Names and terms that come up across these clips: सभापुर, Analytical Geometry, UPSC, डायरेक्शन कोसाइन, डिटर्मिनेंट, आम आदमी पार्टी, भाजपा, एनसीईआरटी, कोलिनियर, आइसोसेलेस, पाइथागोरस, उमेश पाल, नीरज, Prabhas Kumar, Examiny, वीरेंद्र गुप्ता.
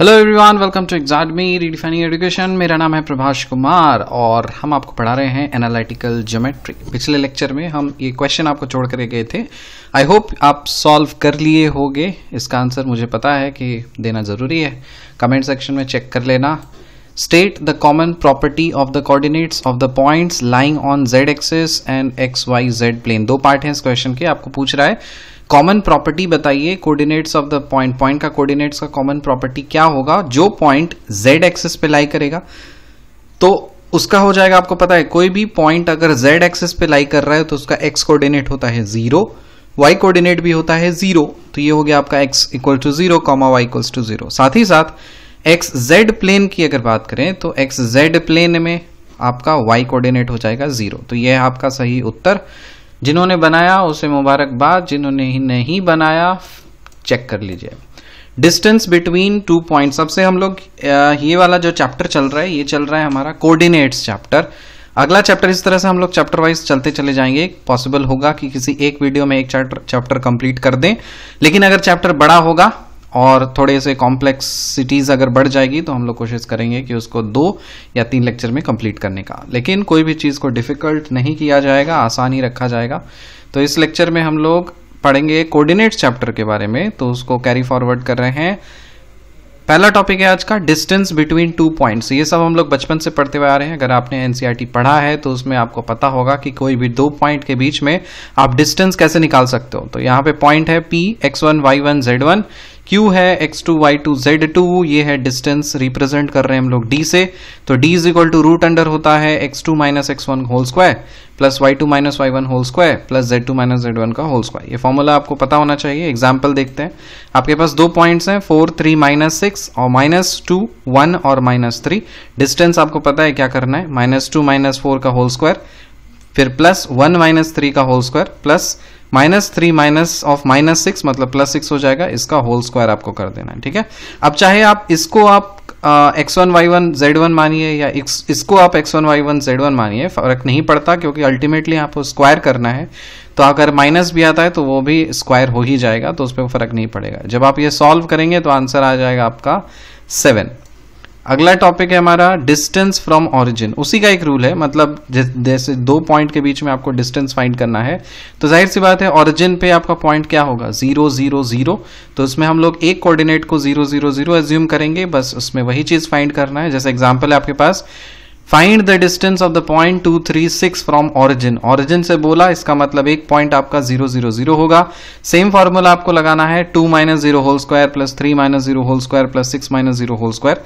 Hello everyone, welcome to Examinee redefining education. मेरा नाम है प्रभाष कुमार और हम आपको पढ़ा रहे हैं एनालिटिकल ज्योमेट्री। पिछले लेक्चर में हम ये क्वेश्चन आपको छोड़ कर गए थे, आई होप आप सॉल्व कर लिए होंगे। इसका आंसर मुझे पता है कि देना ज़रूरी है, कमेंट सेक्शन में चेक कर लेना। State the common property of the coordinates of the points lying on Z axis and X Y Z plane. दो पार्ट हैं इस क्वेश्चन के, आपको पूछ रहा है कॉमन प्रॉपर्टी बताइए coordinates of the point. Point का कोऑर्डिनेट्स का कॉमन प्रॉपर्टी क्या होगा? जो पॉइंट z एक्सिस पे लाई करेगा तो उसका हो जाएगा, आपको पता है कोई भी पॉइंट अगर z एक्सिस पे लाई कर रहा है तो उसका x कोऑर्डिनेट होता है 0, y कोऑर्डिनेट भी होता है 0। तो ये हो गया आपका x equal to 0, y equals to 0। साथ ही साथ एक्स जेड प्लेन की अगर बात करें तो एक्स जेड प्लेन में आपका y कोऑर्डिनेट हो जाएगा 0। तो यह है आपका सही उत्तर। जिन्होंने बनाया उसे मुबारकबाद, जिन्होंने ही नहीं बनाया चेक कर लीजिए। डिस्टेंस बिटवीन टू पॉइंट, सबसे हम लोग ये वाला जो चैप्टर चल रहा है ये चल रहा है हमारा कोऑर्डिनेट्स चैप्टर। अगला चैप्टर इस तरह से हम लोग चैप्टर वाइज चलते चले जाएंगे। पॉसिबल होगा कि किसी एक वीडियो में एक चैप्टर कंप्लीट कर दें, लेकिन अगर चैप्टर बड़ा होगा और थोड़े से कॉम्प्लेक्सिटीज़ अगर बढ़ जाएगी तो हम लोग कोशिश करेंगे कि उसको 2 या 3 लेक्चर में कंप्लीट करने का। लेकिन कोई भी चीज़ को डिफ़िकल्ट नहीं किया जाएगा, आसान ही रखा जाएगा। तो इस लेक्चर में हम लोग पढ़ेंगे कोऑर्डिनेट्स चैप्टर के बारे में, तो उसको कैरी फॉरवर्ड कर रहे हैं। पहला टॉपिक है आज का डिस्टेंस बिटवीन टू पॉइंट्स। ये सब हम लोग बचपन से पढ़ते हुए आ रहे हैं। अगर आपने एनसीईआरटी पढ़ा है तो उसमें आपको पता होगा कि कोई भी दो पॉइंट के बीच में आप डिस्टेंस कैसे निकाल सकते हो। तो यहाँ पे पॉइंट है P, x1, y1, z1, Q है x2, y2, z2। ये है डिस्टेंस, रिप्रेजेंट कर रहे हैं हम लोग d से। तो d is equal to root under होता है x2 minus x1 whole square plus y2 minus y1 whole square plus z2 minus z1 का होल स्क्वायर। ये फॉर्मूला आपको पता होना चाहिए। एग्जाम्पल देखते हैं। आपके पास दो पॉइंट्स हैं 4, 3 माइनस 6 और माइनस 2, 1 और माइनस 3। डिस्टेंस आपको पता है क्या करना है, माइनस 2 माइनस 4 का होल स्क्वायर, फिर प्लस 1 माइनस 3 का whole square plus minus 3 minus of minus 6 मतलब प्लस 6 हो जाएगा, इसका होल स्क्वायर आपको कर देना है। ठीक है, अब चाहे आप इसको आप x1 y1 z1 मानिए या इसको आप x1 y1 z1 मानिए, फर्क नहीं पड़ता क्योंकि अल्टीमेटली आपको स्क्वायर करना है। तो अगर माइनस भी आता है तो वो भी स्क्वायर हो ही जाएगा, तो उस पर फर्क नहीं पड़ेगा। जब आप ये सॉल्व करेंगे तो आंसर आ जाएगा आपका 7। अगला टॉपिक है हमारा डिस्टेंस फ्रॉम ऑरिजिन। उसी का एक रूल है, मतलब जैसे दो पॉइंट के बीच में आपको डिस्टेंस फाइंड करना है तो जाहिर सी बात है ऑरिजिन पे आपका पॉइंट क्या होगा 0, 0, 0। तो उसमें हम लोग एक कोऑर्डिनेट को 0, 0, 0 एज्यूम करेंगे, बस उसमें वही चीज़ फाइंड करना है। जैसे एग्जाम्पल है आपके पास, find the distance of the point 2, 3, 6 from origin. Origin से बोला, इसका मतलब एक पॉइंट आपका 0, 0, 0 होगा। सेम फार्मूला आपको लगाना है 2 minus 0 whole square plus 3 minus 0 whole square plus 6 minus 0 whole square.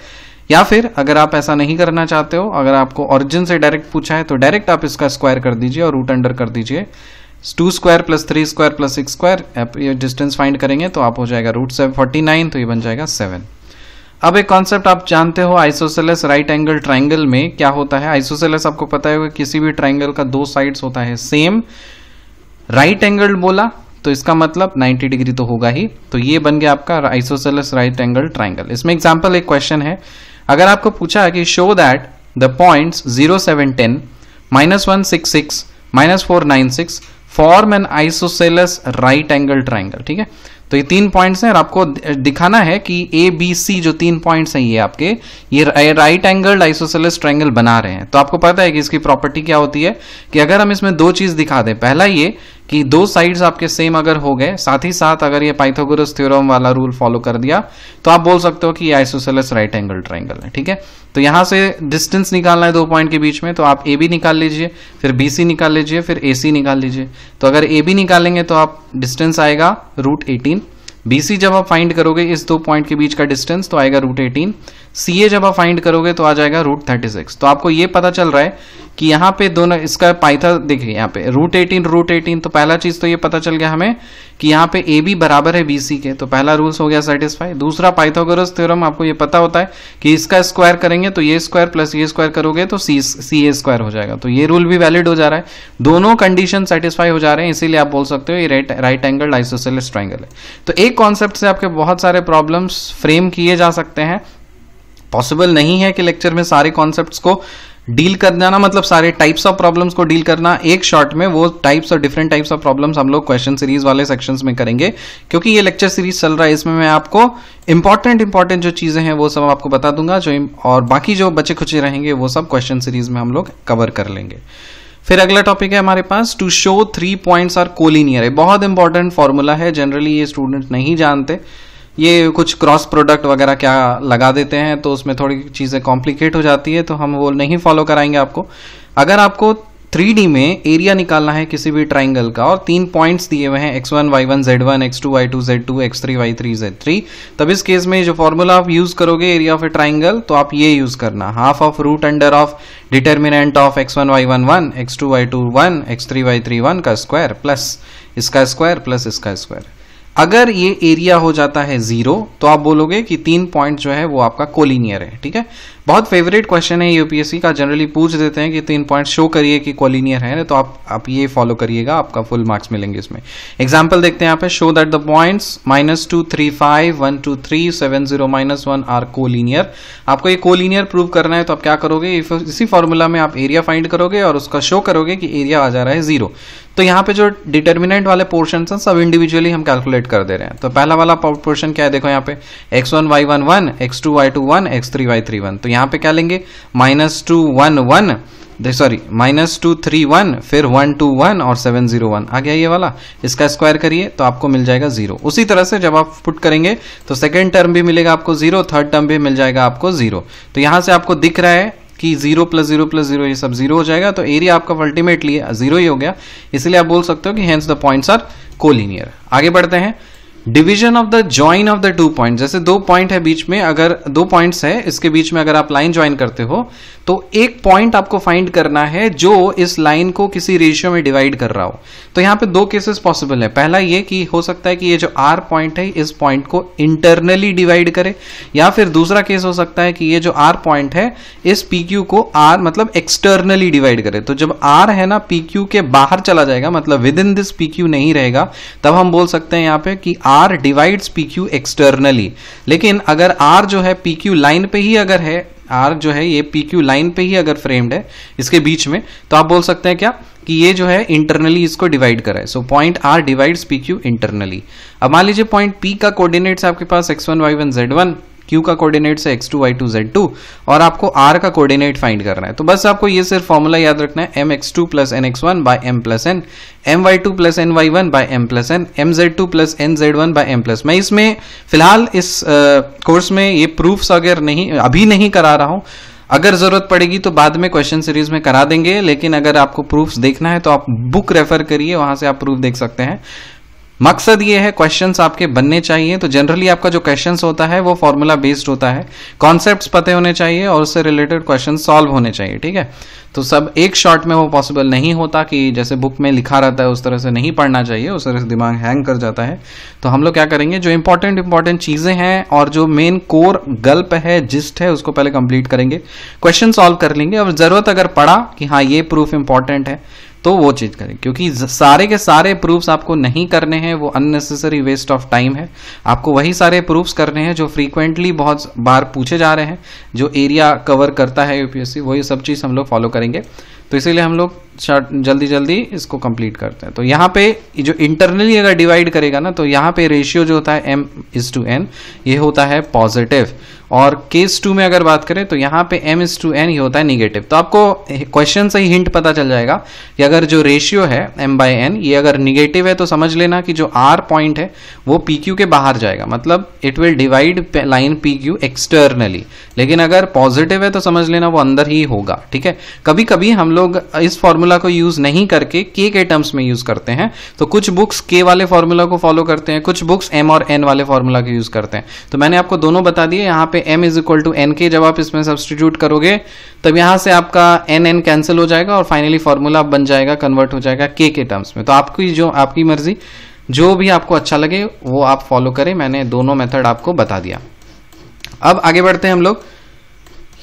या फिर अगर आप ऐसा नहीं करना चाहते हो, अगर आपको ऑरिजिन से डायरेक्ट पूछा है तो डायरेक्ट आप इसका स्क्वायर कर दीजिए और रूट अंडर कर दीजिए 2 square plus 3 square plus 6 square. आप ये डिस्टेंस फाइंड करेंगे तो आप हो जाएगा √749, तो ये बन जाएगा 7। अब एक कॉन्सेप्ट आप जानते हो आइसोसेलेस राइट एंगल ट्राइंगल में क्या होता है। आइसोसेलेस आपको पता है किसी भी ट्राइंगल का 2 साइड्स होता है सेम। राइट एंगल बोला तो इसका मतलब 90 डिग्री तो होगा ही। तो ये बन गया आपका आइसोसेलेस राइट एंगल ट्राइंगल। इसमें एग्जाम्पल एक क्वेश्चन है, अगर आपको पूछा है कि show that the points 0, 7, 10 -1, 6, 6 -4, 9, 6 form an आइसोसेलेस right angle triangle. ठीक है, तो ये 3 पॉइंट्स हैं और आपको दिखाना है कि A, B, C जो 3 पॉइंट्स हैं ये आपके ये राइट एंगल आइसोसेलेस ट्राइंगल बना रहे हैं। तो आपको पता है कि इसकी प्रॉपर्टी क्या होती है कि अगर हम इसमें 2 चीज दिखा दें, पहला ये कि 2 साइड्स आपके सेम अगर हो गए, साथ ही साथ अगर ये पाइथागोरस थ्योरम वाला रूल फॉलो कर दिया तो आप बोल सकते हो कि ये आइसोसेलेस राइट एंगल ट्राइंगल है। ठीक है, तो यहाँ से डिस्टेंस निकालना है 2 पॉइंट के बीच में, तो आप AB निकाल लीजिए, फिर BC निकाल लीजिए, फिर AC निकाल लीजिए। तो अगर AB निकालेंगे तो आप डिस्टेंस आएगा √18। BC जब आप फाइंड करोगे इस 2 पॉइंट के बीच का डिस्टेंस तो आएगा √18। CA जब आप फाइंड करोगे तो आ जाएगा √36। तो आपको ये पता चल रहा है कि यहाँ पे दोनों इसका पाइथा देखिए, यहाँ पे √18, √18। तो पहला चीज तो ये पता चल गया हमें कि यहाँ पे AB बराबर है BC के, तो पहला रूल्स हो गया सेटिस्फाई। दूसरा पाइथागोरस थ्योरम आपको ये पता होता है कि इसका स्क्वायर करेंगे तो ये स्क्वायर प्लस ये स्क्वायर करोगे तो CA स्क्वायर हो जाएगा। तो ये रूल भी वैलिड हो जा रहा है, दोनों कंडीशन सेटिस्फाई हो जा रहे हैं, इसीलिए आप बोल सकते हो ये राइट एंगल आइसोसेलेस ट्राइंगल है। तो एक कॉन्सेप्ट से आपके बहुत सारे प्रॉब्लम्स फ्रेम किए जा सकते हैं। पॉसिबल नहीं है कि लेक्चर में सारे कॉन्सेप्ट्स को डील कर जाना मतलब सारे टाइप्स ऑफ प्रॉब्लम्स को डील करना एक शॉट में, वो टाइप्स और डिफरेंट टाइप्स ऑफ प्रॉब्लम्स हम लोग क्वेश्चन सीरीज वाले सेक्शंस में करेंगे। क्योंकि ये लेक्चर सीरीज चल रहा है, इसमें मैं आपको इंपॉर्टेंट जो चीजें हैं वो सब आपको बता दूंगा, जो और बाकी जो बचे खुचे रहेंगे वो सब क्वेश्चन सीरीज में हम लोग कवर कर लेंगे। फिर अगला टॉपिक है हमारे पास to show three points are कोलिनियर, है बहुत इंपॉर्टेंट फॉर्मूला है, जनरली ये स्टूडेंट नहीं जानते, ये कुछ क्रॉस प्रोडक्ट वगैरह क्या लगा देते हैं तो उसमें थोड़ी चीजें कॉम्प्लिकेट हो जाती है, तो हम वो नहीं फॉलो कराएंगे आपको। अगर आपको 3D में एरिया निकालना है किसी भी ट्राइंगल का और तीन पॉइंट्स दिए हुए हैं x1 y1 z1 x2 y2 z2 x3 y3 z3, तब इस केस में जो फॉर्मूला आप यूज करोगे एरिया ऑफ ए ट्राइंगल, तो आप ये यूज करना half of root under of डिटर्मिनेंट of x1 y1 1 x2 y2 1 x3 y3 1 का स्क्वायर प्लस इसका स्क्वायर प्लस इसका स्क्वायर। अगर ये एरिया हो जाता है 0 तो आप बोलोगे कि तीन पॉइंट जो है वो आपका कोलिनियर है। ठीक है, बहुत फेवरेट क्वेश्चन है यूपीएससी का, जनरली पूछ देते हैं कि तीन पॉइंट शो करिए कि कोलिनियर है, तो आप ये फॉलो करिएगा, आपका फुल मार्क्स मिलेंगे इसमें। एग्जांपल देखते हैं यहाँ पे, show that the points -2 3 5 1 2 3 7 0 -1 are कोलिनियर। आपको ये कोलिनियर प्रूव करना है तो आप क्या करोगे, इसी फॉर्मूला में आप एरिया फाइंड करोगे और उसका शो करोगे कि एरिया आ जा रहा है 0। तो यहाँ पे जो डिटर्मिनेंट वाले पोर्शन हैं सब इंडिविजुअली हम कैलकुलेट कर दे रहे हैं। तो पहला वाला पोर्शन क्या है, देखो यहाँ पे x1 y1 1 x2 y2 1 x3 y3 1, तो यहाँ पे क्या लेंगे -2 3 1 फिर 1 2 1 और 7 0 1 आ गया ये वाला, इसका स्क्वायर करिए तो आपको मिल जाएगा 0। उसी तरह से जब आप पुट करेंगे तो सेकेंड टर्म भी मिलेगा आपको 0, थर्ड टर्म भी मिल जाएगा आपको 0। तो यहाँ से आपको दिख रहा है कि 0 + 0 + 0 ये सब 0 हो जाएगा, तो एरिया आपका अल्टीमेटली 0 ही हो गया, इसलिए आप बोल सकते हो कि hence the points are कोलिनियर। आगे बढ़ते हैं, division of the join of the two point. जैसे दो पॉइंट है बीच में, अगर दो पॉइंट्स है इसके बीच में अगर आप लाइन ज्वाइन करते हो तो एक पॉइंट आपको फाइंड करना है जो इस लाइन को किसी रेशियो में डिवाइड कर रहा हो। तो यहाँ पे दो केसेस पॉसिबल है, पहला ये कि हो सकता है कि ये जो आर पॉइंट है इस पॉइंट को इंटरनली डिवाइड करे, या फिर दूसरा केस हो सकता है कि ये जो आर पॉइंट है इस पी क्यू को आर मतलब एक्सटर्नली डिवाइड करे। तो जब आर है ना पी क्यू के बाहर चला जाएगा, मतलब within this P Q नहीं रहेगा, तब हम बोल सकते हैं यहाँ पे कि R divides PQ एक्सटर्नली। लेकिन अगर R जो है PQ लाइन पे ही अगर है, R जो है ये PQ लाइन पे ही अगर फ्रेम्ड है इसके बीच में, तो आप बोल सकते हैं क्या कि ये जो है इंटरनली इसको डिवाइड करा है। So point R divides PQ internally. अब मान लीजिए पॉइंट P का कोऑर्डिनेट्स आपके पास x1 y1 z1, Q का कोऑर्डिनेट है x2 y2 z2 और आपको R का कोऑर्डिनेट फाइंड करना है। तो बस आपको ये सिर्फ फॉर्मूला याद रखना है, mx2 plus nx1 by m plus n, my2 plus ny1 by m plus n, mz2 plus nz1 by m plus। मैं इसमें फिलहाल इस कोर्स में ये प्रूफ्स अगर नहीं अभी नहीं करा रहा हूं, अगर जरूरत पड़ेगी तो बाद में क्वेश्चन सीरीज में करा देंगे, लेकिन अगर आपको प्रूफ्स देखना है तो आप बुक रेफर करिए, वहां से आप प्रूफ देख सकते हैं। मकसद ये है क्वेश्चंस आपके बनने चाहिए, तो जनरली आपका जो क्वेश्चंस होता है वो फॉर्मूला बेस्ड होता है, कॉन्सेप्ट्स पते होने चाहिए और उससे रिलेटेड क्वेश्चन सॉल्व होने चाहिए। ठीक है, तो सब एक शॉट में वो पॉसिबल नहीं होता कि जैसे बुक में लिखा रहता है उस तरह से नहीं पढ़ना चाहिए, उस तरह से दिमाग हैंग कर जाता है। तो हम लोग क्या करेंगे, जो इंपॉर्टेंट चीज़ें हैं और जो मेन कोर गल्प है जिस्ट है उसको पहले कंप्लीट करेंगे, क्वेश्चन सॉल्व कर लेंगे और ज़रूरत अगर पड़ा कि हाँ ये प्रूफ इंपॉर्टेंट है तो वो चीज करें, क्योंकि सारे के सारे प्रूफ्स आपको नहीं करने हैं, वो अननेसेसरी वेस्ट ऑफ टाइम है। आपको वही सारे प्रूफ्स करने हैं जो फ्रीक्वेंटली बहुत बार पूछे जा रहे हैं, जो एरिया कवर करता है यूपीएससी, वही सब चीज़ हम लोग फॉलो करेंगे। तो इसीलिए हम लोग जल्दी जल्दी इसको कंप्लीट करते हैं। तो यहाँ पे जो इंटरनली अगर डिवाइड करेगा ना, तो यहाँ पे रेशियो जो होता है m is to n ये होता है पॉजिटिव, और केस 2 में अगर बात करें तो यहाँ पे m is to n ये होता है निगेटिव। तो आपको क्वेश्चन से ही हिंट पता चल जाएगा कि अगर जो रेशियो है m/n ये अगर निगेटिव है तो समझ लेना कि जो r पॉइंट है वो PQ के बाहर जाएगा, मतलब it will divide line PQ externally. लेकिन अगर पॉजिटिव है तो समझ लेना वो अंदर ही होगा। ठीक है, कभी कभी हम लोग इस फॉर्मूला को यूज नहीं करके के टर्म्स में यूज करते हैं, तो कुछ बुक्स के वाले फॉर्मूला को फॉलो करते हैं, कुछ बुक्स m और n वाले फॉर्मूला को यूज करते हैं। तो मैंने आपको दोनों बता दिए, यहाँ पे m is equal to nk जब आप इसमें सब्स्टिट्यूट करोगे तब यहाँ से आपका n कैंसिल हो जाएगा और फाइनली फॉर्मूला बन जाएगा, कन्वर्ट हो जाएगा के टर्म्स में। तो आपकी जो आपकी मर्जी, जो भी आपको अच्छा लगे वो आप फॉलो करें, मैंने दोनों मेथड आपको बता दिया। अब आगे बढ़ते हैं हम लोग,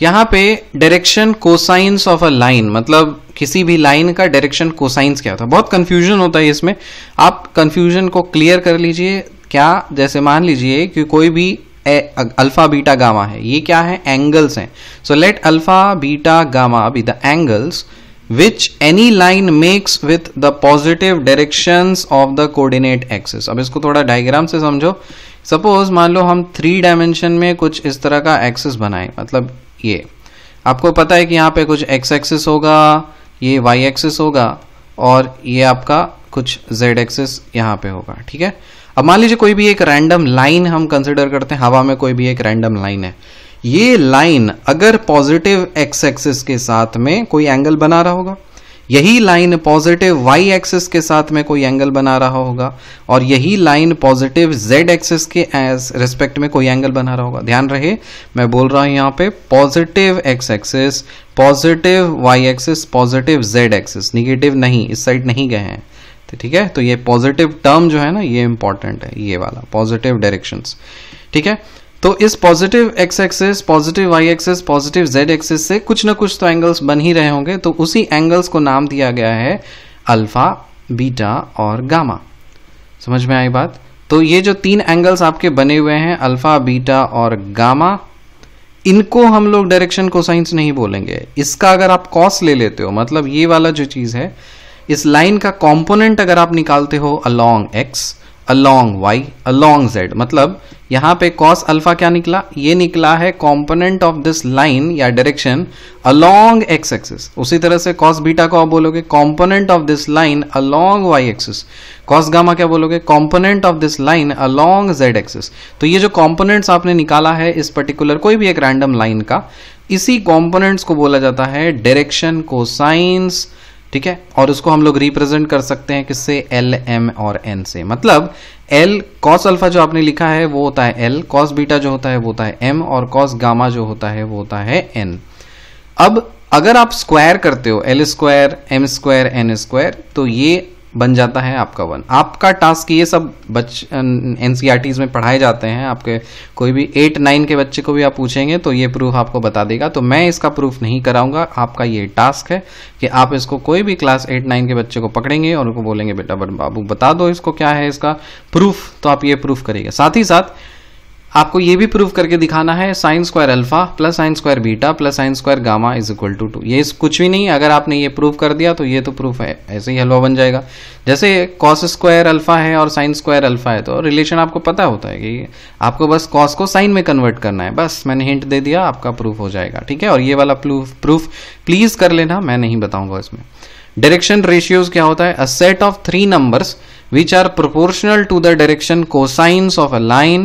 यहाँ पे direction cosines of a line, मतलब किसी भी लाइन का डायरेक्शन कोसाइंस क्या होता है। बहुत कंफ्यूजन होता है इसमें, आप कंफ्यूजन को क्लियर कर लीजिए। क्या, जैसे मान लीजिए कि कोई भी अल्फा बीटा गामा है, ये क्या है, एंगल्स हैं. So let alpha beta gamma be the angles which any line makes with the positive directions of the coordinate axis. अब इसको थोड़ा डायग्राम से समझो. सपोज मान लो हम 3 डायमेंशन में कुछ इस तरह का एक्सिस बनाए, मतलब ये आपको पता है कि यहाँ पे कुछ एक्स एक्सिस होगा, ये वाई एक्सिस होगा और ये आपका कुछ जेड एक्सिस यहाँ पे होगा. ठीक है, अब मान लीजिए कोई भी एक रैंडम लाइन हम कंसिडर करते हैं, हवा में कोई भी एक रैंडम लाइन है. ये लाइन अगर पॉजिटिव एक्स एक्सिस के साथ में कोई एंगल बना रहा होगा, यही लाइन पॉजिटिव वाई एक्सिस के साथ में कोई एंगल बना रहा होगा और यही लाइन पॉजिटिव जेड एक्सिस के रिस्पेक्ट में कोई एंगल बना रहा होगा. ध्यान रहे मैं बोल रहा हूँ यहाँ पे positive X axis, positive Y axis, positive Z axis, negative नहीं, इस साइड नहीं गए हैं. तो ठीक है, तो ये पॉजिटिव टर्म जो है ना ये इंपॉर्टेंट है, ये वाला पॉजिटिव डायरेक्शंस. ठीक है, तो इस positive X axis, positive Y axis, positive Z axis से कुछ ना कुछ तो एंगल्स बन ही रहे होंगे, तो उसी एंगल्स को नाम दिया गया है अल्फा बीटा और गामा. समझ में आई बात? तो ये जो 3 एंगल्स आपके बने हुए हैं अल्फा बीटा और गामा, इनको हम लोग डायरेक्शन कोसाइंस नहीं बोलेंगे. इसका अगर आप कॉस ले लेते हो, मतलब ये वाला जो चीज है, इस लाइन का कॉम्पोनेंट अगर आप निकालते हो along X, along Y, along Z, मतलब यहाँ पे कॉस अल्फा क्या निकला, ये निकला है कॉम्पोनेंट ऑफ दिस लाइन या डायरेक्शन अलॉन्ग एक्स एक्सिस. उसी तरह से कॉस बीटा को आप बोलोगे component of this line along Y axis, cos gamma क्या बोलोगे, component of this line along Z axis. तो ये जो कॉम्पोनेंट्स आपने निकाला है इस पर्टिकुलर कोई भी एक रैंडम लाइन का, इसी कॉम्पोनेंट्स को बोला जाता है डायरेक्शन कोसाइंस. ठीक है, और उसको हम लोग रिप्रेजेंट कर सकते हैं किससे, L, M और N से. मतलब L cos अल्फा जो आपने लिखा है वो होता है L, cos बीटा जो होता है वो होता है M और cos गामा जो होता है वो होता है N. अब अगर आप स्क्वायर करते हो L square, M square, N square, तो ये बन जाता है आपका 1. आपका टास्क, ये सब एनसीईआरटीज में पढ़ाए जाते हैं, आपके कोई भी 8-9 के बच्चे को भी आप पूछेंगे तो ये प्रूफ आपको बता देगा. तो मैं इसका प्रूफ नहीं कराऊंगा, आपका ये टास्क है कि आप इसको कोई भी क्लास 8-9 के बच्चे को पकड़ेंगे और उनको बोलेंगे बेटा बाबू बता दो इसको क्या है इसका प्रूफ, तो आप ये प्रूफ करिएगा. साथ ही साथ आपको ये भी प्रूफ करके दिखाना है sine square alpha plus sine square beta plus sine square gamma is equal to 2. ये कुछ भी नहीं, अगर आपने ये प्रूफ कर दिया तो ये तो प्रूफ है, ऐसे ही हलवा बन जाएगा. जैसे कॉस स्क्वायर अल्फा है और साइन स्क्वायर अल्फा है, तो रिलेशन आपको पता होता है कि आपको बस कॉस को साइन में कन्वर्ट करना है. बस मैंने हिंट दे दिया, आपका प्रूफ हो जाएगा. ठीक है, और ये वाला प्रूफ प्लीज कर लेना, मैं नहीं बताऊंगा इसमें. डायरेक्शन रेशियोज क्या होता है, a set of 3 numbers which are proportional to the direction cosines of a line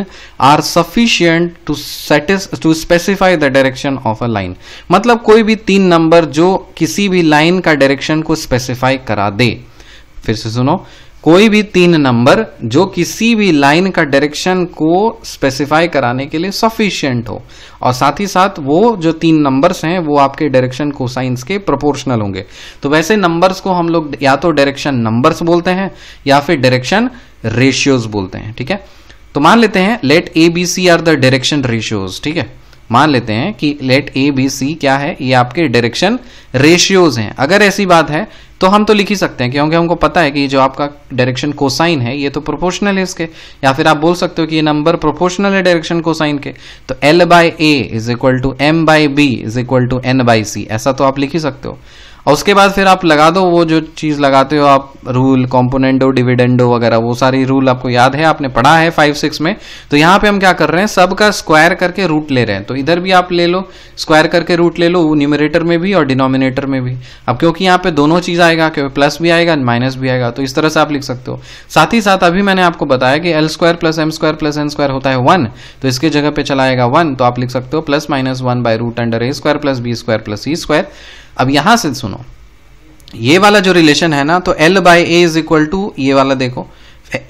are sufficient to specify the direction of a line. मतलब कोई भी 3 नंबर जो किसी भी लाइन का डायरेक्शन को स्पेसिफाई करा दे. फिर से सुनो, कोई भी 3 नंबर जो किसी भी लाइन का डायरेक्शन को स्पेसिफाई कराने के लिए सफिशिएंट हो, और साथ ही साथ वो जो 3 नंबर्स हैं वो आपके डायरेक्शन कोसाइंस के प्रोपोर्शनल होंगे. तो वैसे नंबर्स को हम लोग या तो डायरेक्शन नंबर्स बोलते हैं या फिर डायरेक्शन रेशियोज बोलते हैं. ठीक है, तो मान लेते हैं let A B C are the direction ratios. ठीक है, मान लेते हैं कि लेट ए बी सी क्या है, ये आपके डायरेक्शन रेशियोज हैं. अगर ऐसी बात है तो हम तो लिख ही सकते हैं, क्योंकि हमको पता है कि जो आपका डायरेक्शन कोसाइन है ये तो प्रोपोर्शनल है इसके, या फिर आप बोल सकते हो कि ये नंबर प्रोपोर्शनल है डायरेक्शन कोसाइन के. तो L by A is equal to M by B is equal to N by C, ऐसा तो आप लिख ही सकते हो. और उसके बाद फिर आप लगा दो वो जो चीज लगाते हो आप, रूल, कॉम्पोनेंडो, डिविडेंडो वगैरह, वो सारी रूल आपको याद है, आपने पढ़ा है 5-6 में. तो यहाँ पे हम क्या कर रहे हैं, सब का स्क्वायर करके रूट ले रहे हैं. तो इधर भी आप ले लो, स्क्वायर करके रूट ले लो, न्यूमरेटर में भी और डिनोमिनेटर में भी. अब क्योंकि यहाँ पे दोनों चीज आएगा, क्योंकि प्लस भी आएगा माइनस भी आएगा, तो इस तरह से आप लिख सकते हो. साथ ही साथ अभी मैंने आपको बताया कि L square plus M square plus N square होता है 1, तो इसके जगह पे चला आएगा 1, तो आप लिख सकते हो plus minus 1 by root under A square plus B square plus C square. अब यहां से सुनो, ये वाला जो रिलेशन है ना, तो L by A is equal to ये वाला देखो,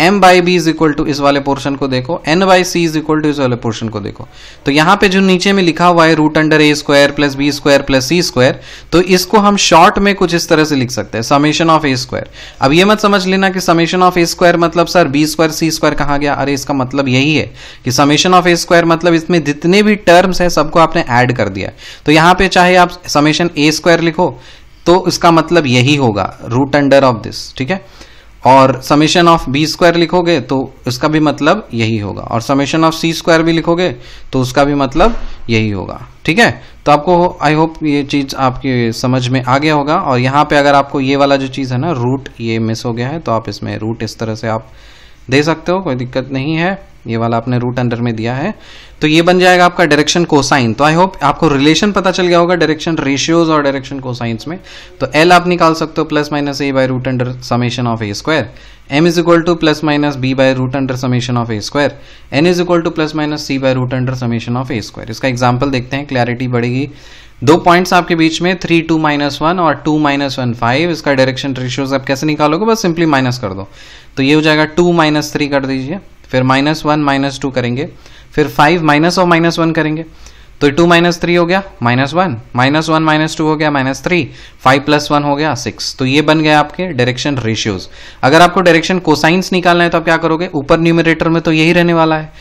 M by B is equal to इस वाले पोर्शन को देखो, N by C is equal to इस वाले पोर्शन को देखो. तो यहाँ पे जो नीचे में लिखा हुआ है root under A square plus B square plus C square, तो इसको हम शॉर्ट में कुछ इस तरह से लिख सकते हैं, समेशन ऑफ ए स्क्वायर. अब ये मत समझ लेना कि समेशन ऑफ ए स्क्वायर मतलब sir B square C square कहाँ गया, अरे इसका मतलब यही है कि समेशन ऑफ ए स्क्वायर मतलब इसमें जितने भी टर्म्स हैं सबको आपने ऐड कर दिया. तो यहाँ पे चाहे आप समेशन ए स्क्वायर लिखो तो इसका मतलब यही होगा रूट अंडर ऑफ दिस. ठीक है, और समेशन ऑफ बी स्क्वायर लिखोगे तो उसका भी मतलब यही होगा, और समेशन ऑफ सी स्क्वायर भी लिखोगे तो उसका भी मतलब यही होगा। ठीक है, तो आपको आई होप ये चीज़ आपके समझ में आ गया होगा। और यहाँ पे अगर आपको ये वाला जो चीज़ है ना रूट, ये मिस हो गया है, तो आप इसमें रूट इस तरह से आप दे सकते हो, कोई दिक्कत नहीं है। ये वाला आपने रूट अंडर में दिया है, तो ये बन जाएगा आपका डायरेक्शन कोसाइन। तो आई होप आपको रिलेशन पता चल गया होगा डायरेक्शन रेशियोज और डायरेक्शन कोसाइंस में। तो एल आप निकाल सकते हो plus minus A by root under summation of A square, M is equal to plus minus B by root under summation of A square, N is equal to plus minus C by root under summation of A square. इसका example देखते हैं, clarity बढ़ेगी। दो points आपके बीच में 3, 2 -1 और 2 -1, 5, इसका डायरेक्शन रेशियोज आप कैसे निकालोगे, बस सिंपली माइनस कर दो। तो ये हो जाएगा 2 -3 कर दीजिए, फिर -1, -2 करेंगे, फिर 5 - और -1 करेंगे, तो 2 - 3 हो गया -1, -1 - 2 हो गया -3, 5 + 1 हो गया 6। तो ये बन गया आपके डायरेक्शन रेशियोज। अगर आपको डायरेक्शन कोसाइंस निकालना है तो आप क्या करोगे, ऊपर न्यूमरेटर में तो यही रहने वाला है।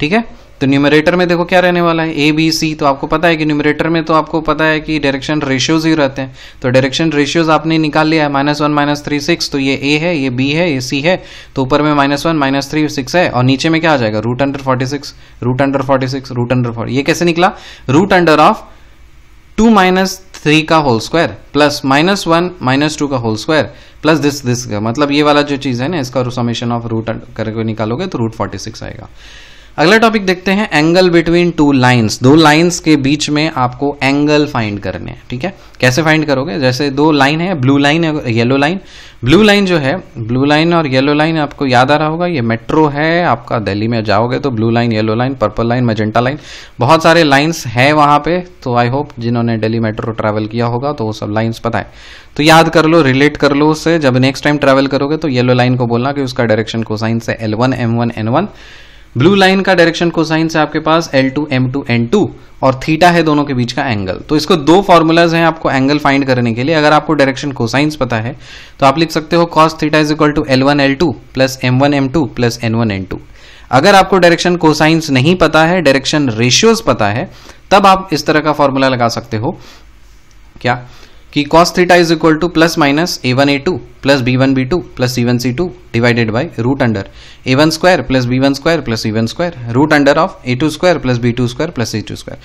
ठीक है, तो न्यूमरेटर में देखो क्या रहने वाला है, ए बी सी, तो आपको पता है कि न्यूमरेटर में तो आपको पता है कि डायरेक्शन रेशियोज ही रहते हैं। तो डायरेक्शन रेशियोज आपने निकाल लिया है, -1, -3, 6, तो ये ए है, ये बी है, ये सी है, तो ऊपर में -1, -3, 6 है, और नीचे में क्या आ जाएगा √(46), ये कैसे निकला, √(2 - 3) का होल स्क्वायर प्लस -1, -2 का होल स्क्वायर प्लस दिस का मतलब ये वाला जो चीज़ है ना, इसका समेशन ऑफ रूट करके निकालोगे तो √46 आएगा। अगला टॉपिक देखते हैं, एंगल बिटवीन टू लाइन्स। दो लाइन्स के बीच में आपको एंगल फाइंड करने हैं। ठीक है, कैसे फाइंड करोगे, जैसे दो लाइन है, ब्लू लाइन और येलो लाइन। ब्लू लाइन जो है, ब्लू लाइन और येलो लाइन आपको याद आ रहा होगा, ये मेट्रो है आपका, दिल्ली में जाओगे तो blue line, yellow line, purple line, magenta line, बहुत सारे लाइन्स है वहाँ पे। तो आई होप जिन्होंने दिल्ली मेट्रो ट्रैवल किया होगा तो वो सब लाइन्स पता है, तो याद कर लो, रिलेट कर लो उससे। जब नेक्स्ट टाइम ट्रैवल करोगे तो येलो लाइन को बोलना कि उसका डायरेक्शन कोसाइन से L1, M1, N1, blue line का डायरेक्शन कोसाइन से आपके पास L2, M2, N2, और थीटा है दोनों के बीच का एंगल। तो इसको दो फॉर्मूलाज हैं आपको एंगल फाइंड करने के लिए। अगर आपको डायरेक्शन कोसाइंस पता है तो आप लिख सकते हो cos θ = L1, L2 + M1, M2 + N1, N2। अगर आपको डायरेक्शन कोसाइंस नहीं पता है, डायरेक्शन रेशियोज पता है, तब आप इस तरह का फॉर्मूला लगा सकते हो क्या कि cos θ = ±A1, A2 + B1, B2 + C1, C2 / √(A1²+B1²+C1²) √(A2²+B2²+C2²).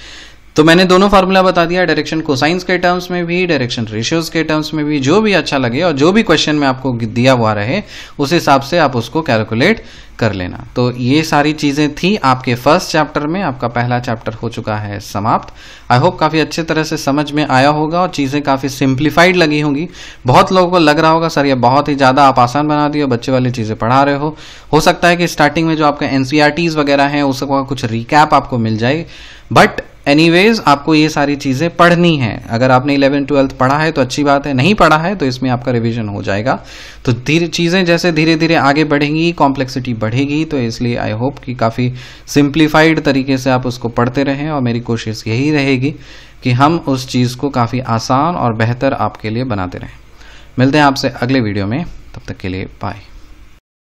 तो मैंने दोनों फार्मूला बता दिया, डायरेक्शन कोसाइंस के टर्म्स में भी, डायरेक्शन रेशियोज के टर्म्स में भी। जो भी अच्छा लगे और जो भी क्वेश्चन में आपको दिया हुआ रहे उस हिसाब से आप उसको कैलकुलेट कर लेना। तो ये सारी चीज़ें थी आपके फर्स्ट चैप्टर में। आपका पहला चैप्टर हो चुका है समाप्त। आई होप काफ़ी अच्छे तरह से समझ में आया होगा और चीज़ें काफ़ी सिंप्लीफाइड लगी होंगी। बहुत लोगों को लग रहा होगा सर ये बहुत ही ज़्यादा आप आसान बना दिए, बच्चे वाली चीज़ें पढ़ा रहे हो। हो सकता है कि स्टार्टिंग में जो आपका NCERTs वगैरह हैं उसका कुछ रिकैप आपको मिल जाए, बट एनीवेज आपको ये सारी चीज़ें पढ़नी है। अगर आपने 11th-12th पढ़ा है तो अच्छी बात है, नहीं पढ़ा है तो इसमें आपका रिवीजन हो जाएगा। तो धीरे चीज़ें जैसे धीरे धीरे आगे बढ़ेंगी, कॉम्प्लेक्सिटी बढ़ेगी, तो इसलिए आई होप कि काफ़ी सिंप्लीफाइड तरीके से आप उसको पढ़ते रहें। और मेरी कोशिश यही रहेगी कि हम उस चीज़ को काफ़ी आसान और बेहतर आपके लिए बनाते रहें। मिलते हैं आपसे अगले वीडियो में, तब तक के लिए बाय।